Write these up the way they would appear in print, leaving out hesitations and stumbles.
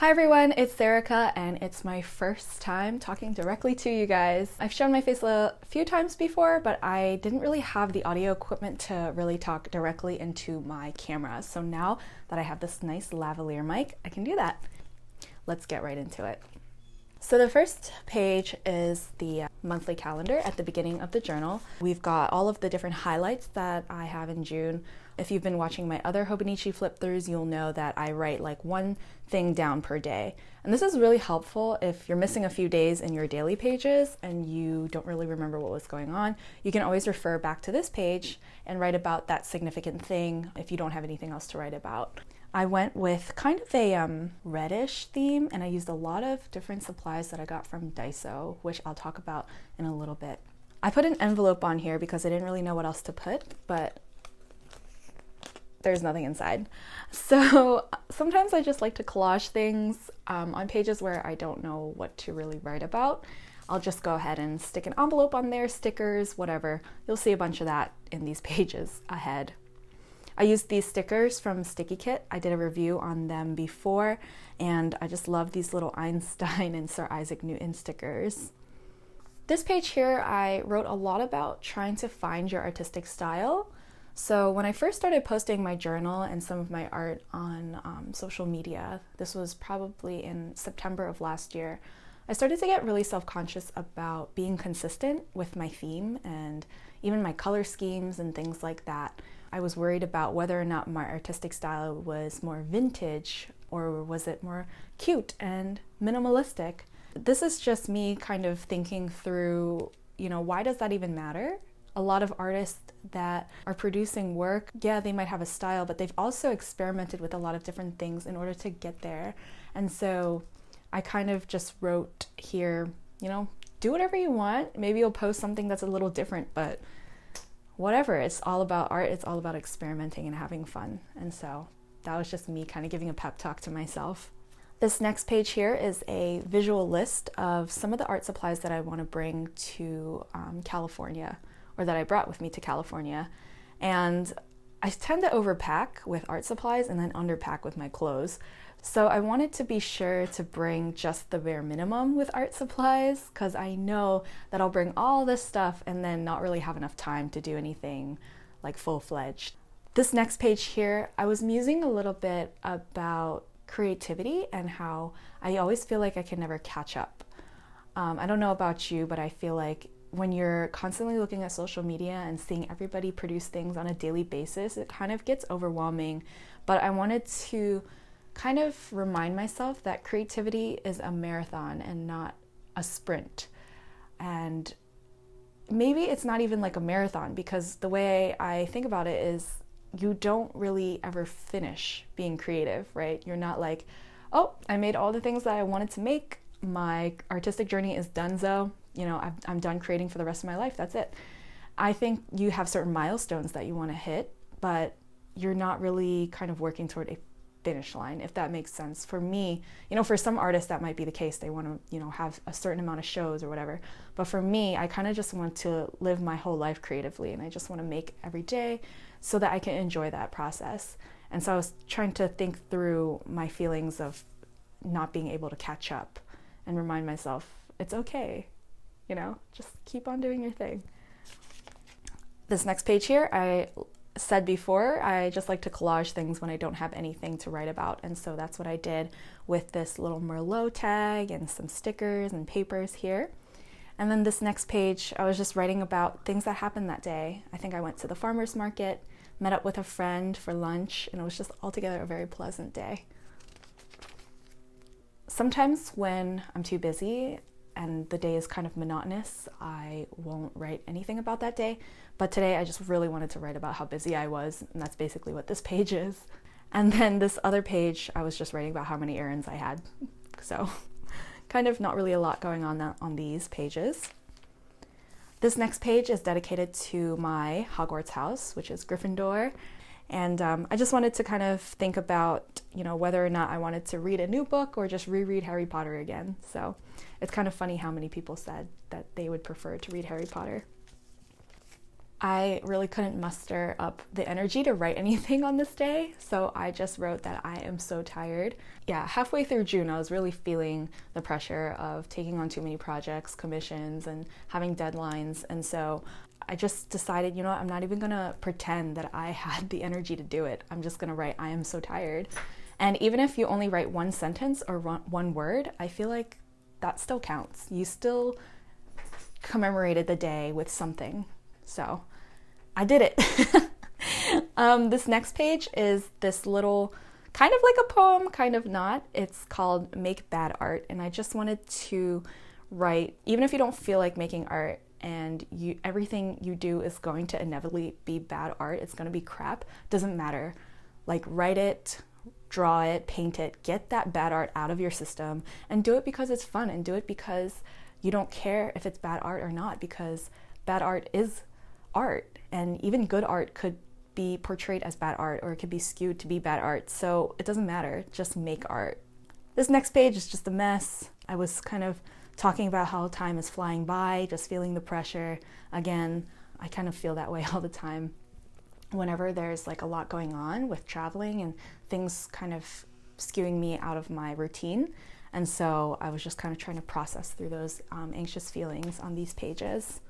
Hi everyone, it's Sarica, and it's my first time talking directly to you guys. I've shown my face a few times before, but I didn't really have the audio equipment to really talk directly into my camera. So now that I have this nice lavalier mic, I can do that. Let's get right into it. So the first page is the monthly calendar at the beginning of the journal. We've got all of the different highlights that I have in June. If you've been watching my other Hobonichi flip-throughs, you'll know that I write like one thing down per day. And this is really helpful if you're missing a few days in your daily pages and you don't really remember what was going on. You can always refer back to this page and write about that significant thing if you don't have anything else to write about. I went with kind of a reddish theme, and I used a lot of different supplies that I got from Daiso, which I'll talk about in a little bit. I put an envelope on here because I didn't really know what else to put, but there's nothing inside. So sometimes I just like to collage things on pages where I don't know what to really write about. I'll just go ahead and stick an envelope on there, stickers, whatever. You'll see a bunch of that in these pages ahead. I used these stickers from Sticky Kit. I did a review on them before, and I just love these little Einstein and Sir Isaac Newton stickers. This page here, I wrote a lot about trying to find your artistic style. So when I first started posting my journal and some of my art on social media, this was probably in September of last year, I started to get really self-conscious about being consistent with my theme and even my color schemes and things like that. I was worried about whether or not my artistic style was more vintage or was it more cute and minimalistic. This is just me kind of thinking through, you know, why does that even matter? A lot of artists that are producing work, yeah, they might have a style, but they've also experimented with a lot of different things in order to get there. And so I kind of just wrote here, you know, do whatever you want. Maybe you'll post something that's a little different, but whatever, it's all about art, it's all about experimenting and having fun. And so that was just me kind of giving a pep talk to myself. This next page here is a visual list of some of the art supplies that I want to bring to California, or that I brought with me to California. And I tend to overpack with art supplies and then underpack with my clothes. So I wanted to be sure to bring just the bare minimum with art supplies, because I know that I'll bring all this stuff and then not really have enough time to do anything like full-fledged. This next page here, I was musing a little bit about creativity and how I always feel like I can never catch up. I don't know about you, but I feel like when you're constantly looking at social media and seeing everybody produce things on a daily basis, it kind of gets overwhelming. But I wanted to kind of remind myself that creativity is a marathon and not a sprint. And maybe it's not even like a marathon, because the way I think about it is you don't really ever finish being creative, right? You're not like, oh, I made all the things that I wanted to make. My artistic journey is donezo. You know, I'm done creating for the rest of my life. That's it. I think you have certain milestones that you want to hit, but you're not really kind of working toward a finish line, if that makes sense. For me, you know, for some artists that might be the case, they want to, you know, have a certain amount of shows or whatever. But for me, I kind of just want to live my whole life creatively, and I just want to make every day so that I can enjoy that process. And so I was trying to think through my feelings of not being able to catch up and remind myself, it's okay, you know, just keep on doing your thing. This next page here, I said before, I just like to collage things when I don't have anything to write about, and so that's what I did with this little Merlot tag and some stickers and papers here. And then this next page, I was just writing about things that happened that day. I think I went to the farmer's market, met up with a friend for lunch, and it was just altogether a very pleasant day. Sometimes when I'm too busy and the day is kind of monotonous, I won't write anything about that day. But today I just really wanted to write about how busy I was, and that's basically what this page is. And then this other page, I was just writing about how many errands I had. So kind of not really a lot going on these pages. This next page is dedicated to my Hogwarts house, which is Gryffindor. And I just wanted to kind of think about, you know, whether or not I wanted to read a new book or just reread Harry Potter again. So it's kind of funny how many people said that they would prefer to read Harry Potter. I really couldn't muster up the energy to write anything on this day, so I just wrote that I am so tired. Yeah, halfway through June, I was really feeling the pressure of taking on too many projects, commissions, and having deadlines, and so I just decided, you know what, I'm not even gonna pretend that I had the energy to do it. I'm just gonna write, I am so tired. And even if you only write one sentence or one word, I feel like that still counts. You still commemorated the day with something. So I did it. This next page is this little, kind of like a poem, kind of not. It's called Make Bad Art. And I just wanted to write, even if you don't feel like making art and you, everything you do is going to inevitably be bad art, it's gonna be crap, doesn't matter. Like, write it, draw it, paint it, get that bad art out of your system and do it because it's fun and do it because you don't care if it's bad art or not, because bad art is art, and even good art could be portrayed as bad art, or it could be skewed to be bad art, so it doesn't matter, just make art. This next page is just a mess. I was kind of talking about how time is flying by, just feeling the pressure. Again, I kind of feel that way all the time. Whenever there's like a lot going on with traveling and things kind of skewing me out of my routine, and so I was just kind of trying to process through those anxious feelings on these pages.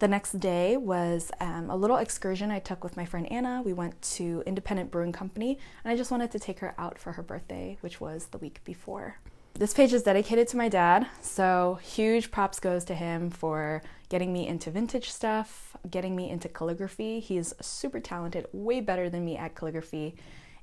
The next day was a little excursion I took with my friend Anna. We went to Independent Brewing Company, and I just wanted to take her out for her birthday, which was the week before. This page is dedicated to my dad, so huge props goes to him for getting me into vintage stuff, getting me into calligraphy. He's super talented, way better than me at calligraphy,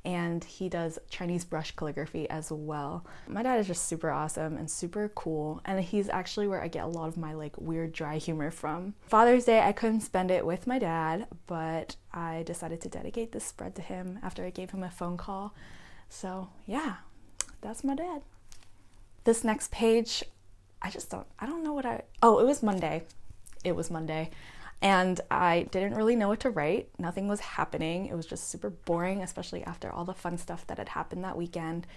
and he does Chinese brush calligraphy as well. My dad is just super awesome and super cool, and he's actually where I get a lot of my like weird dry humor from. Father's Day, I couldn't spend it with my dad, but I decided to dedicate this spread to him after I gave him a phone call. So yeah, that's my dad. This next page, I don't know what I, oh, it was Monday. It was Monday. And I didn't really know what to write. Nothing was happening. It was just super boring, especially after all the fun stuff that had happened that weekend.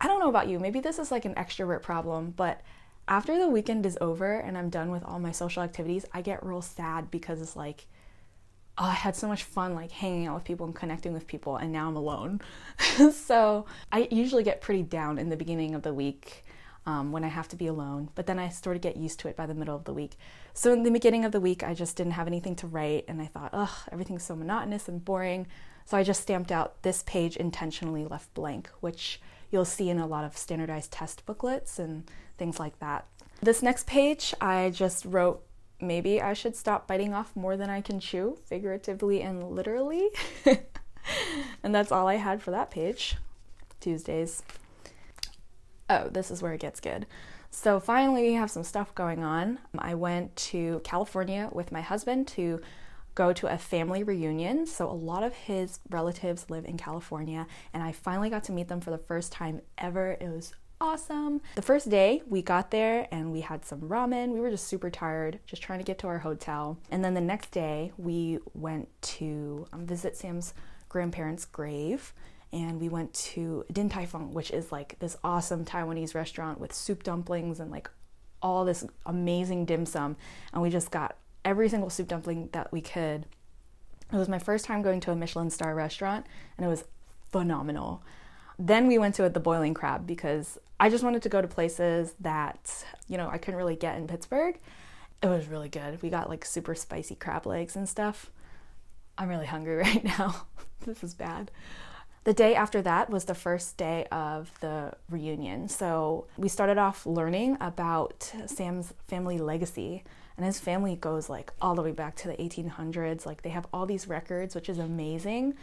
I don't know about you, maybe this is like an extrovert problem, but after the weekend is over and I'm done with all my social activities, I get real sad because it's like, oh, I had so much fun like hanging out with people and connecting with people, and now I'm alone. So I usually get pretty down in the beginning of the week. When I have to be alone, but then I sort of get used to it by the middle of the week. So in the beginning of the week, I just didn't have anything to write, and I thought, ugh, everything's so monotonous and boring. So I just stamped out this page intentionally left blank, which you'll see in a lot of standardized test booklets and things like that. This next page, I just wrote, maybe I should stop biting off more than I can chew, figuratively and literally. And that's all I had for that page. Tuesdays. Oh, this is where it gets good. So finally we have some stuff going on. I went to California with my husband to go to a family reunion. So a lot of his relatives live in California, and I finally got to meet them for the first time ever. It was awesome. The first day we got there and we had some ramen. We were just super tired, just trying to get to our hotel. And then the next day we went to visit Sam's grandparents' grave. And we went to Din Tai Fung, which is like this awesome Taiwanese restaurant with soup dumplings and like all this amazing dim sum. And we just got every single soup dumpling that we could. It was my first time going to a Michelin star restaurant, and it was phenomenal. Then we went to the Boiling Crab because I just wanted to go to places that, you know, I couldn't really get in Pittsburgh. It was really good. We got like super spicy crab legs and stuff. I'm really hungry right now. This is bad. The day after that was the first day of the reunion. So we started off learning about Sam's family legacy, and his family goes like all the way back to the 1800s. Like, they have all these records, which is amazing.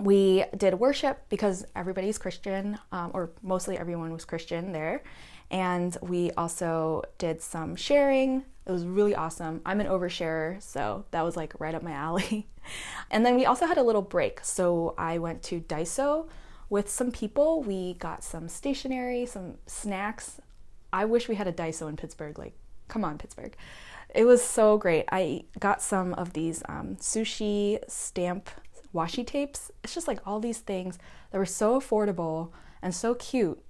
We did worship because everybody's Christian, or mostly everyone was Christian there. And we also did some sharing. It was really awesome. I'm an oversharer, so that was like right up my alley. And then we also had a little break. So I went to Daiso with some people. We got some stationery, some snacks. I wish we had a Daiso in Pittsburgh. Like, come on, Pittsburgh. It was so great. I got some of these sushi stamp washi tapes. It's just like all these things that were so affordable and so cute.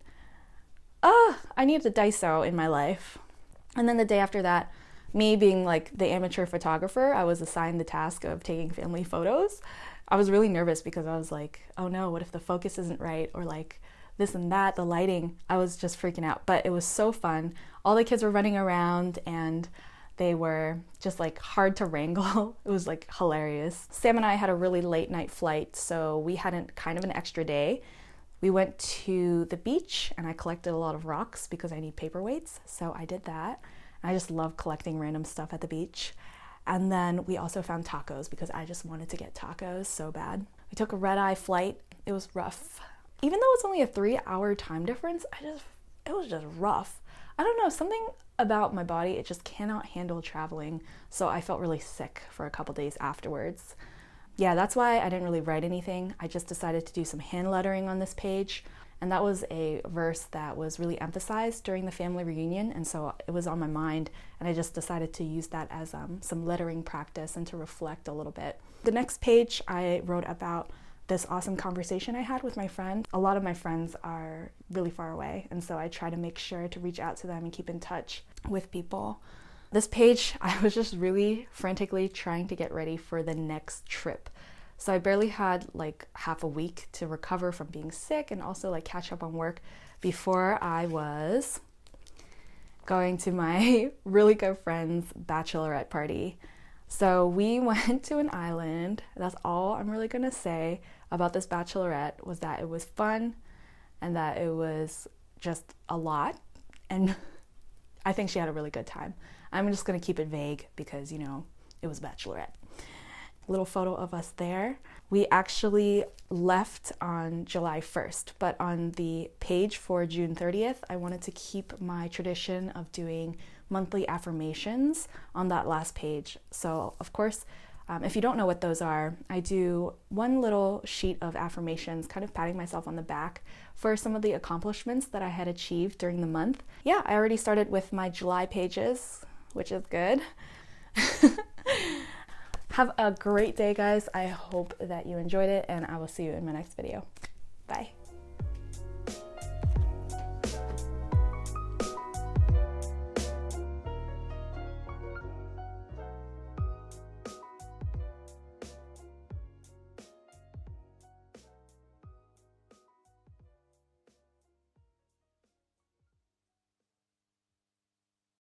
Ah, I needed a Daiso in my life. And then the day after that, me being like the amateur photographer, I was assigned the task of taking family photos. I was really nervous because I was like, oh no, what if the focus isn't right, or like this and that, the lighting. I was just freaking out, but it was so fun. All the kids were running around and they were just like hard to wrangle. It was like hilarious. Sam and I had a really late night flight, so we had kind of an extra day. We went to the beach and I collected a lot of rocks because I need paperweights, so I did that. I just love collecting random stuff at the beach. And then we also found tacos because I just wanted to get tacos so bad. We took a red-eye flight. It was rough. Even though it's only a 3-hour time difference, it was just rough. I don't know, something about my body, it just cannot handle traveling. So I felt really sick for a couple days afterwards. Yeah, that's why I didn't really write anything. I just decided to do some hand lettering on this page. And that was a verse that was really emphasized during the family reunion, and so it was on my mind, and I just decided to use that as some lettering practice and to reflect a little bit. The next page, I wrote about this awesome conversation I had with my friend. A lot of my friends are really far away, and so I try to make sure to reach out to them and keep in touch with people. This page, I was just really frantically trying to get ready for the next trip. So I barely had like half a week to recover from being sick and also like catch up on work before I was going to my really good friend's bachelorette party. So we went to an island. That's all I'm really gonna say about this bachelorette, was that it was fun and that it was just a lot. And I think she had a really good time. I'm just gonna keep it vague because, you know, it was bachelorette. Little photo of us there. We actually left on July 1st, but on the page for June 30th, I wanted to keep my tradition of doing monthly affirmations on that last page. So of course, if you don't know what those are, I do one little sheet of affirmations, kind of patting myself on the back for some of the accomplishments that I had achieved during the month. Yeah, I already started with my July pages, which is good. Have a great day, guys. I hope that you enjoyed it, and I will see you in my next video. Bye.